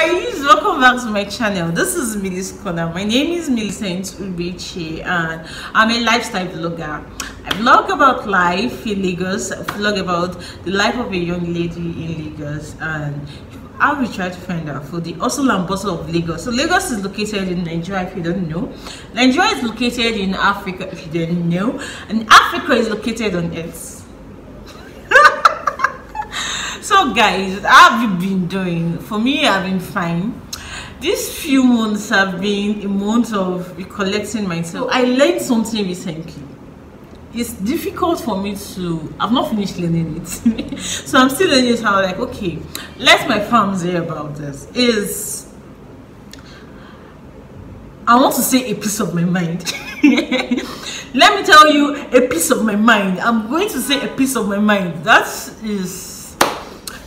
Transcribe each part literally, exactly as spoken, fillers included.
guys, welcome back to my channel. This is Millie's Corner. My name is Millicent Ubiche and I'm a lifestyle vlogger. I vlog about life in Lagos, I vlog about the life of a young lady in Lagos, and I will try to find out for the hustle and bustle of Lagos. So Lagos is located in Nigeria, if you don't know. Nigeria is located in Africa, if you don't know. And Africa is located on Earth. So guys, how have you been doing? For me, I've been fine. These few months have been a month of recollecting myself. So I learned something recently. It's difficult for me to, I've not finished learning it. So I'm still learning it. I'm like, okay, let my fam say about this. Is I want to say a piece of my mind. Let me tell you a piece of my mind. I'm going to say a piece of my mind. That is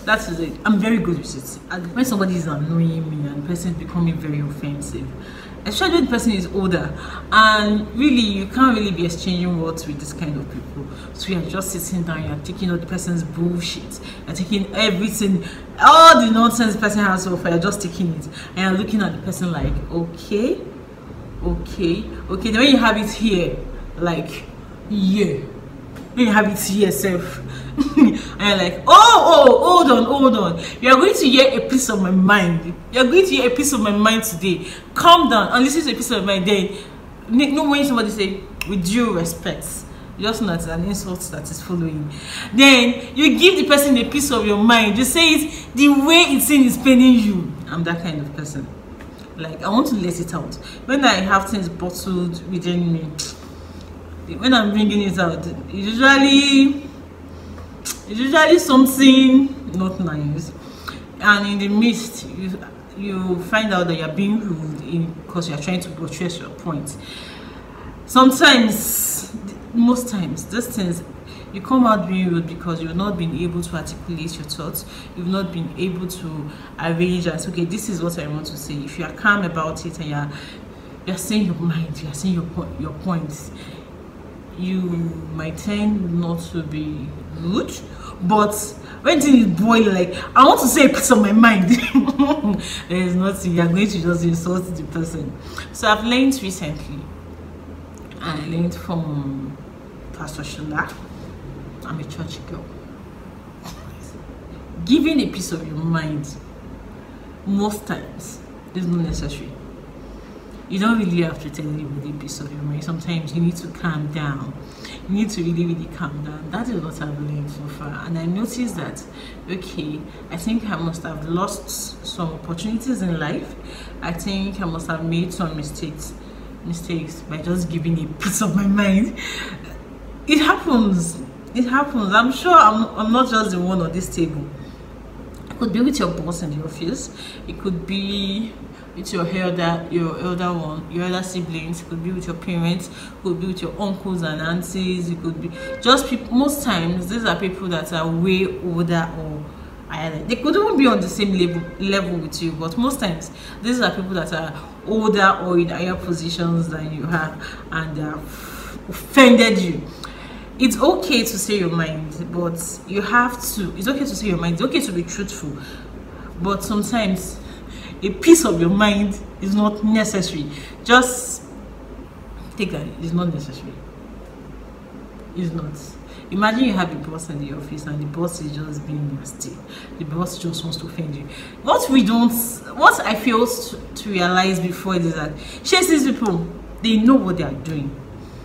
That's it. I'm very good with it. When somebody is annoying me and the person is becoming very offensive, especially when the person is older, and really you can't really be exchanging words with this kind of people. So you're just sitting down, you're taking all the person's bullshit, you're taking everything, all the nonsense the person has so far, you're just taking it, and you're looking at the person like, okay, okay, okay. Then when you have it here, like, yeah. When you have it here, self. And you're like, oh, oh, hold on, hold on. You're going to hear a piece of my mind. You're going to hear a piece of my mind today. Calm down and listen to a piece of my day. No, when somebody say, with due respect, you just know that's an insult that is following. Then you give the person a piece of your mind. You say it the way it's in is paining you. I'm that kind of person. Like, I want to let it out. When I have things bottled within me, when I'm bringing it out, usually... it's usually something not nice, and in the midst you you find out that you're being rude in because you're trying to portray your point. Sometimes, most times, these things you come out being rude because you've not been able to articulate your thoughts, you've not been able to arrange and say, okay, this is what I want to say. If you are calm about it and you're you're saying your mind, you're saying your your points, you might tend not to be rude. But when things boil, like, I want to say a piece of my mind, there is nothing. You're going to just insult the person. So I've learned recently. I learned from Pastor Shola. I'm a church girl. Giving a piece of your mind, most times, is not necessary. You don't really have to tell anybody a piece of your mind. Sometimes you need to calm down. You need to really, really calm down. That is what I've learned so far. And I noticed that, okay, I think I must have lost some opportunities in life. I think I must have made some mistakes mistakes by just giving a piece of my mind. It happens. It happens. I'm sure I'm, I'm not just the one on this table. It could be with your boss in the office. It could be... it's your elder, your elder one, your elder siblings. It could be with your parents, it could be with your uncles and aunties. It could be just people. Most times, these are people that are way older or higher. They could even be on the same level level with you, but most times, these are people that are older or in higher positions than you have, and they have offended you. It's okay to say your mind, but you have to. It's okay to say your mind. It's okay to be truthful, but sometimes. A piece of your mind is not necessary. Just take that. It's not necessary. It's not. Imagine you have a boss in the office and the boss is just being nasty. The boss just wants to offend you. What we don't, what I failed to realize before is that these people, they know what they are doing.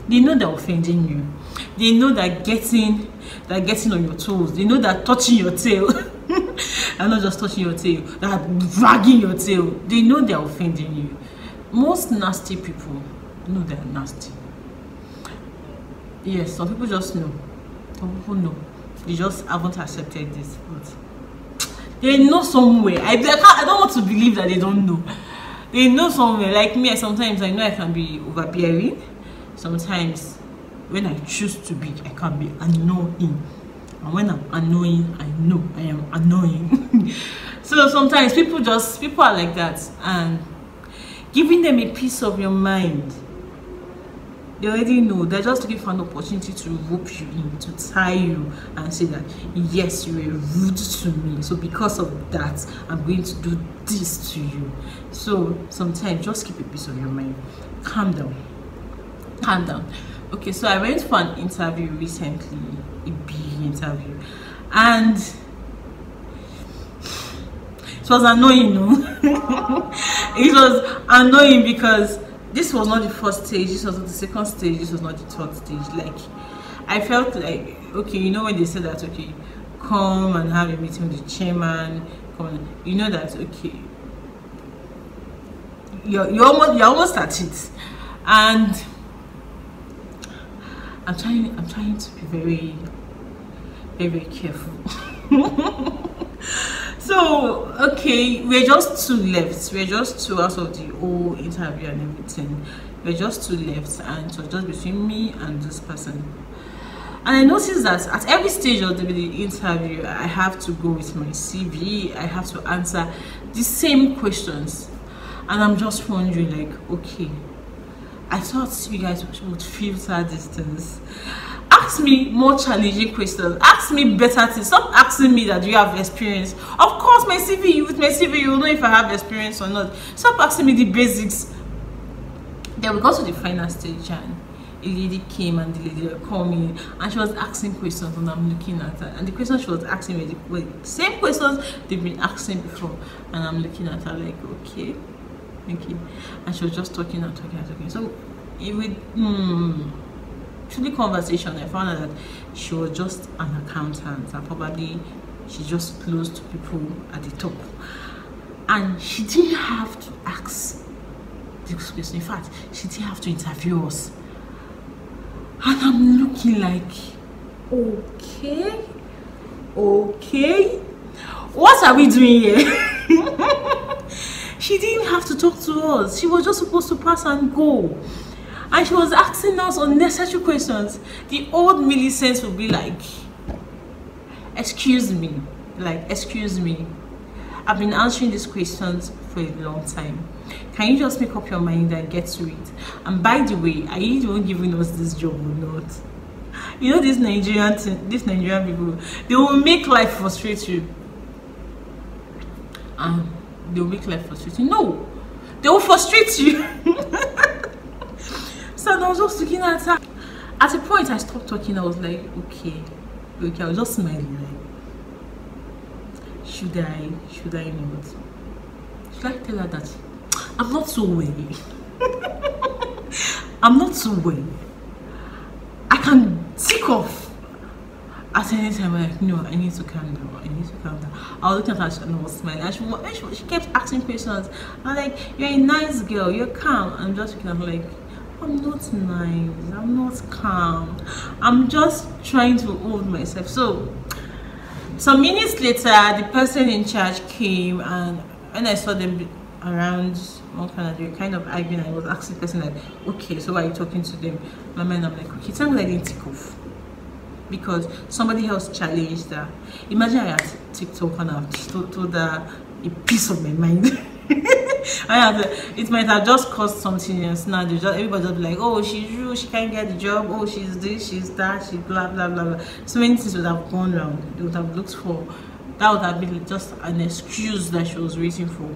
They know they're offending you. They know that getting, that getting on your toes. They know that touching your tail. I'm not just touching your tail, they're dragging your tail. They know they're offending you. Most nasty people know they're nasty. Yes, some people just know. Some people know. They just haven't accepted this. But they know somewhere. I, I, can't, I don't want to believe that they don't know. They know somewhere. Like me, sometimes I know I can be overbearing. Sometimes when I choose to be, I can be annoying. And when I'm annoying, I know I am annoying. So sometimes people just, people are like that. And giving them a piece of your mind they already know. They're just looking for an opportunity to rope you in, to tie you and say that, yes, you were rude to me, so because of that, I'm going to do this to you. So sometimes just keep a piece of your mind. Calm down. Calm down. Okay, so I went for an interview recently, a big interview, and it was annoying, no? It was annoying because this was not the first stage, this was not the second stage, this was not the third stage. Like, I felt like, okay, you know when they said that, okay, come and have a meeting with the chairman, come on, you know that, okay, you're, you're, almost, you're almost at it. And I'm trying, I'm trying to be very, very, very careful. So okay, we're just two left, we're just two out of the whole interview and everything, we're just two left, and so just between me and this person. And I noticed that at every stage of the, the interview, I have to go with my C V, I have to answer the same questions, and I'm just wondering, like, okay, I thought you guys would filter these things. Ask me more challenging questions. Ask me better things. Stop asking me that you have experience. Of course, my C V, with my C V, you will know if I have experience or not. Stop asking me the basics. Then we got to the final stage, and a lady came and the lady called me, and she was asking questions, and I'm looking at her. And the questions she was asking me, were the same questions they've been asking before, and I'm looking at her like, okay, okay. And she was just talking and talking and talking. So it would. Hmm, through the conversation, I found out that she was just an accountant, and probably she just closed to people at the top, and she didn't have to ask this question. In fact, she didn't have to interview us. And I'm looking like, okay, okay, what are we doing here? She didn't have to talk to us. She was just supposed to pass and go. And she was asking us unnecessary questions. The old Millicent would be like, excuse me, like, excuse me, I've been answering these questions for a long time. Can you just make up your mind and get to it? And by the way, are you the one giving us this job or not? You know, this Nigerian thing, this Nigerian people, they will make life frustrate you. And they will make life frustrate you. No, they will frustrate you. And I was just looking at her. At a point, I stopped talking. I was like, okay, okay. I was just smiling. Like, should I? Should I not? Should I tell her that I'm not so well? I'm not so well. I can tick off at any time. I'm like, no, I need to calm down. I need to calm down. I was looking at her and I was smiling. And she, she kept asking questions. I'm like, you're a nice girl. You're calm. I'm just looking at her like, I'm not nice, I'm not calm, I'm just trying to hold myself. So some minutes later, the person in charge came, and when I saw them around one corner, they were kind of arguing. I was asking the person like, okay, so why are you talking to them? My mind, I'm like, okay, tell me I didn't take off because somebody else challenged her. Imagine I had TikTok and I've told her a piece of my mind. I had to, it might have just caused something else. Now they just, everybody just be like, oh, she's rude, she can't get the job, oh, she's this, she's that, she blah blah blah blah. So many things would have gone wrong. They would have looked for. That would have been just an excuse that she was waiting for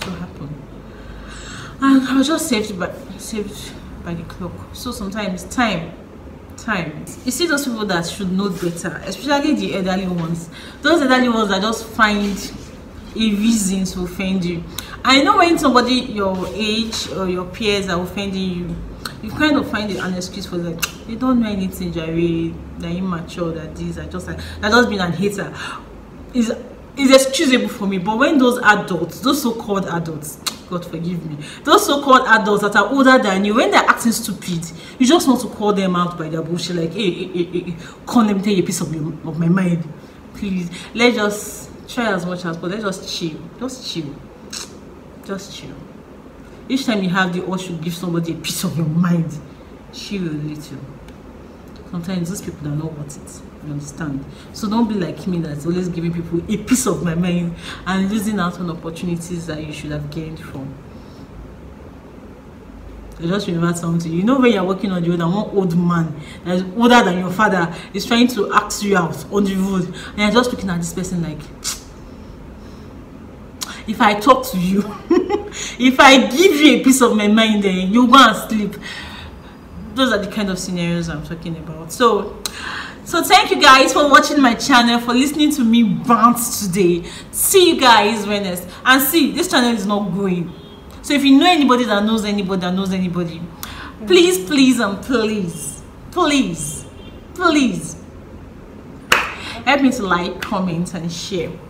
to happen. And I was just saved by saved by the clock. So sometimes time, time. You see those people that should know better, especially the elderly ones. Those elderly ones that just find a reason to offend you. I know when somebody your age or your peers are offending you, you kind of find an excuse for that. They don't know anything, Jerry. They're immature, that these are just like that, just being a hater is is excusable for me. But when those adults, those so-called adults, God forgive me, those so-called adults that are older than you, when they're acting stupid, you just want to call them out by their bullshit, like, hey, hey, hey, hey, can't let me take a piece of your, of my mind, please. Let's just try as much as possible. Let's just chill. Just chill. Just chill. Each time you have the urge to give somebody a piece of your mind, chill a little. Sometimes those people don't know what it. You understand? So don't be like me that's always giving people a piece of my mind and losing out on opportunities that you should have gained from. I just remembered something. You know, when you're walking on the road and one old man that is older than your father is trying to ask you out on the road, and you're just looking at this person like, if I talk to you, if I give you a piece of my mind, then you go and sleep. Those are the kind of scenarios I'm talking about. So, so thank you guys for watching my channel, for listening to me rant today. See you guys Wednesday. And see, this channel is not growing. So if you know anybody that knows anybody that knows anybody, please, please, and please, please, please, help me to like, comment, and share.